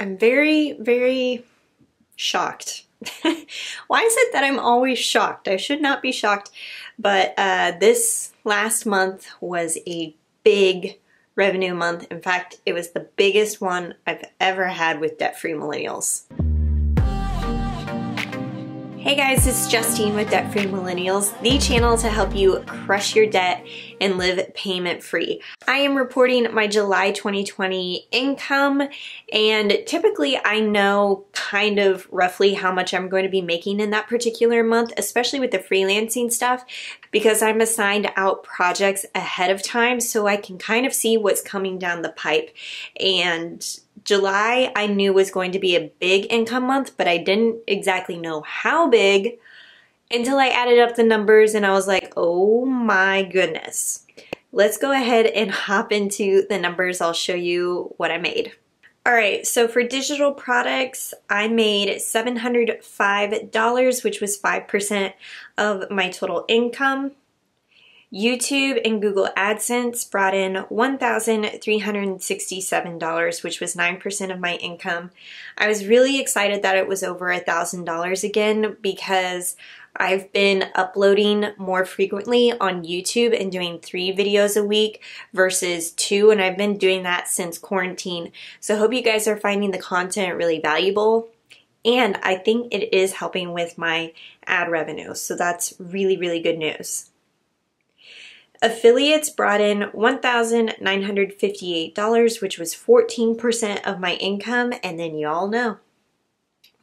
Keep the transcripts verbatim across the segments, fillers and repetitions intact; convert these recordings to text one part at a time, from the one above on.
I'm very, very shocked. Why is it that I'm always shocked? I should not be shocked, but uh, this last month was a big revenue month. In fact, it was the biggest one I've ever had with Debt Free Millennials. Hey guys, it's Justine with Debt Free Millennials, the channel to help you crush your debt and live payment free. I am reporting my July twenty twenty income, and typically I know kind of roughly how much I'm going to be making in that particular month, especially with the freelancing stuff, because I'm assigned out projects ahead of time so I can kind of see what's coming down the pipe. And July I knew was going to be a big income month, but I didn't exactly know how big until I added up the numbers and I was like, oh my goodness. Let's go ahead and hop into the numbers. I'll show you what I made. All right, so for digital products, I made seven hundred five dollars, which was five percent of my total income. YouTube and Google AdSense brought in one thousand three hundred sixty-seven dollars, which was nine percent of my income. I was really excited that it was over one thousand dollars again because I've been uploading more frequently on YouTube and doing three videos a week versus two, and I've been doing that since quarantine. So I hope you guys are finding the content really valuable. And I think it is helping with my ad revenue. So that's really, really good news. Affiliates brought in one thousand nine hundred fifty-eight dollars, which was fourteen percent of my income, and then you all know.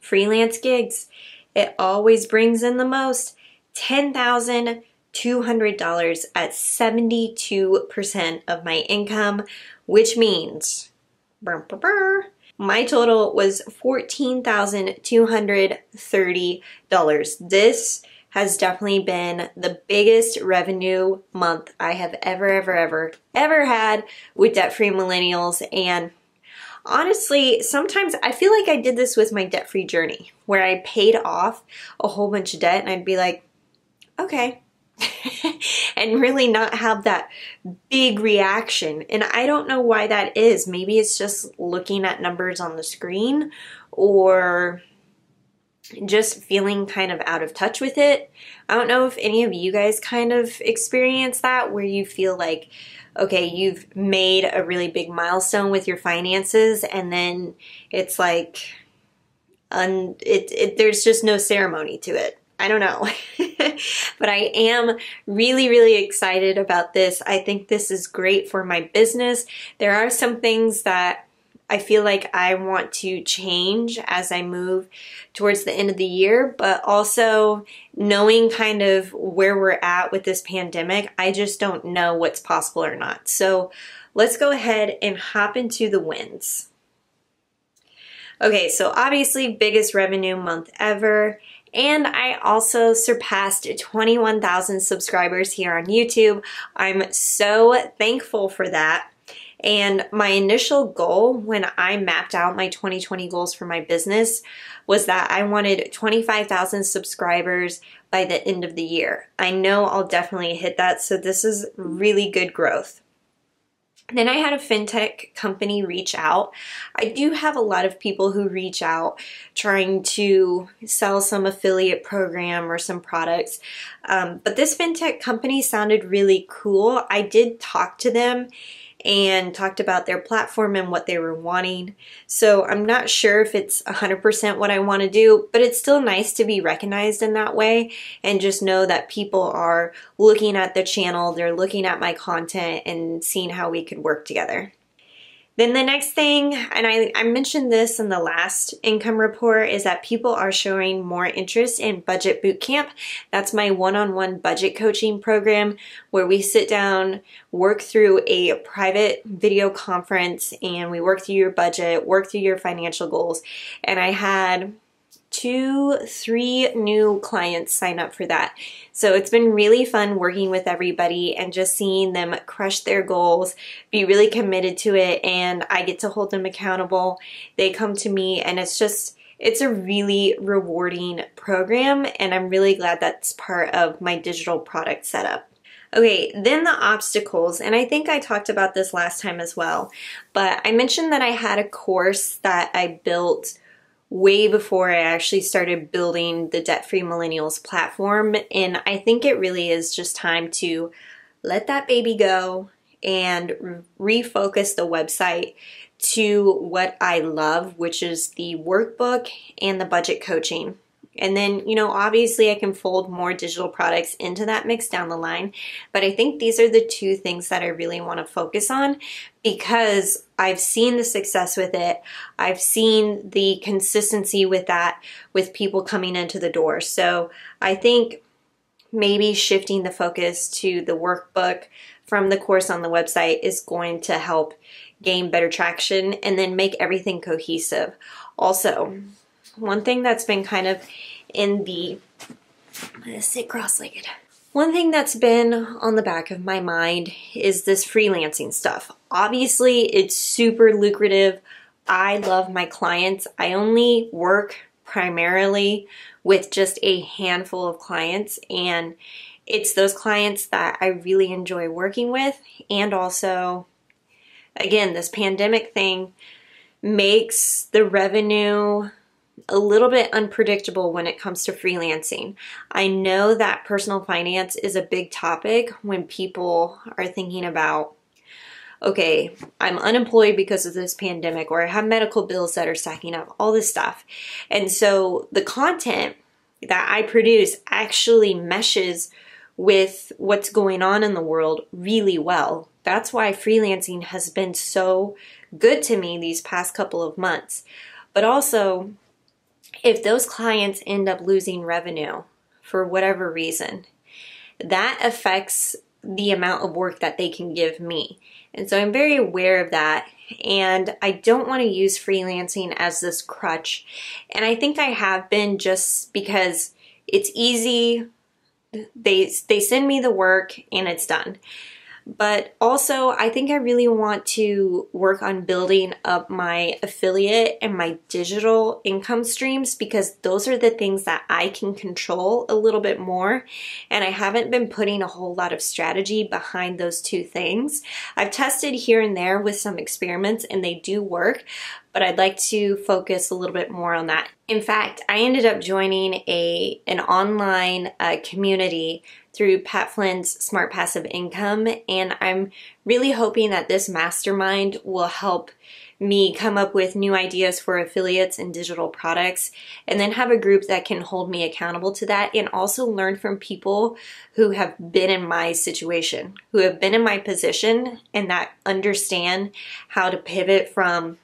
Freelance gigs, it always brings in the most, ten thousand two hundred dollars at seventy-two percent of my income, which means burr, burr, burr, my total was fourteen thousand two hundred thirty dollars. This has definitely been the biggest revenue month I have ever, ever, ever, ever had with Debt Free Millennials. And honestly, sometimes I feel like I did this with my debt-free journey, where I paid off a whole bunch of debt and I'd be like, okay, and really not have that big reaction. And I don't know why that is. Maybe it's just looking at numbers on the screen, or just feeling kind of out of touch with it. I don't know if any of you guys kind of experience that, where you feel like, okay, you've made a really big milestone with your finances, and then it's like, un it, it, there's just no ceremony to it. I don't know. But I am really, really excited about this. I think this is great for my business. There are some things that I feel like I want to change as I move towards the end of the year, but also knowing kind of where we're at with this pandemic, I just don't know what's possible or not. So let's go ahead and hop into the wins. Okay, so obviously biggest revenue month ever. And I also surpassed twenty-one thousand subscribers here on YouTube. I'm so thankful for that. And my initial goal when I mapped out my twenty twenty goals for my business was that I wanted twenty-five thousand subscribers by the end of the year. I know I'll definitely hit that, so this is really good growth. And then I had a fintech company reach out. I do have a lot of people who reach out trying to sell some affiliate program or some products, um, but this fintech company sounded really cool. I did talk to them and talked about their platform and what they were wanting. So I'm not sure if it's one hundred percent what I want to do, but it's still nice to be recognized in that way and just know that people are looking at the channel, they're looking at my content and seeing how we could work together. Then the next thing, and I, I mentioned this in the last income report, is that people are showing more interest in Budget Bootcamp. That's my one-on-one budget coaching program where we sit down, work through a private video conference, and we work through your budget, work through your financial goals. And I had two, three new clients sign up for that. So it's been really fun working with everybody and just seeing them crush their goals, be really committed to it, and I get to hold them accountable. They come to me and it's just, it's a really rewarding program, and I'm really glad that's part of my digital product setup. Okay, then the obstacles, and I think I talked about this last time as well, but I mentioned that I had a course that I built way before I actually started building the Debt Free Millennials platform, and I think it really is just time to let that baby go and refocus the website to what I love, which is the workbook and the budget coaching. And then, you know, obviously I can fold more digital products into that mix down the line, but I think these are the two things that I really want to focus on because I've seen the success with it. I've seen the consistency with that with people coming into the door. So I think maybe shifting the focus to the workbook from the course on the website is going to help gain better traction and then make everything cohesive. Also, one thing that's been kind of in the, I'm gonna sit cross-legged. One thing that's been on the back of my mind is this freelancing stuff. Obviously, it's super lucrative. I love my clients. I only work primarily with just a handful of clients, and it's those clients that I really enjoy working with. And also, again, this pandemic thing makes the revenue a little bit unpredictable when it comes to freelancing. I know that personal finance is a big topic when people are thinking about, okay, I'm unemployed because of this pandemic, or I have medical bills that are stacking up, all this stuff. And so the content that I produce actually meshes with what's going on in the world really well. That's why freelancing has been so good to me these past couple of months. But also, if those clients end up losing revenue for whatever reason, that affects the amount of work that they can give me. And so I'm very aware of that, and I don't want to use freelancing as this crutch. And I think I have been, just because it's easy. They, they send me the work and it's done. But also, I think I really want to work on building up my affiliate and my digital income streams, because those are the things that I can control a little bit more. And I haven't been putting a whole lot of strategy behind those two things. I've tested here and there with some experiments and they do work, but I'd like to focus a little bit more on that. In fact, I ended up joining a an online uh, community through Pat Flynn's Smart Passive Income, and I'm really hoping that this mastermind will help me come up with new ideas for affiliates and digital products, and then have a group that can hold me accountable to that, and also learn from people who have been in my situation, who have been in my position, and that understand how to pivot from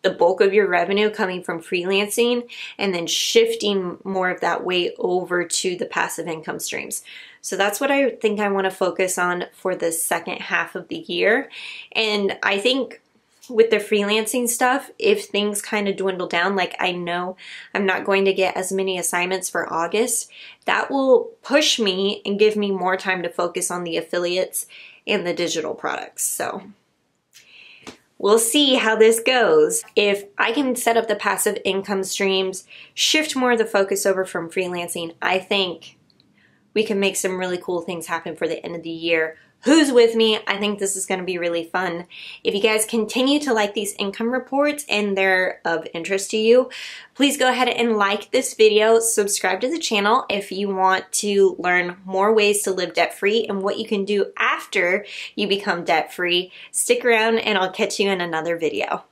the bulk of your revenue coming from freelancing and then shifting more of that weight over to the passive income streams. So that's what I think I want to focus on for the second half of the year. And I think with the freelancing stuff, if things kind of dwindle down, like I know I'm not going to get as many assignments for August, that will push me and give me more time to focus on the affiliates and the digital products. So we'll see how this goes. If I can set up the passive income streams, shift more of the focus over from freelancing, I think we can make some really cool things happen for the end of the year. Who's with me? I think this is going to be really fun. If you guys continue to like these income reports and they're of interest to you, please go ahead and like this video, subscribe to the channel if you want to learn more ways to live debt-free and what you can do after you become debt-free. Stick around and I'll catch you in another video.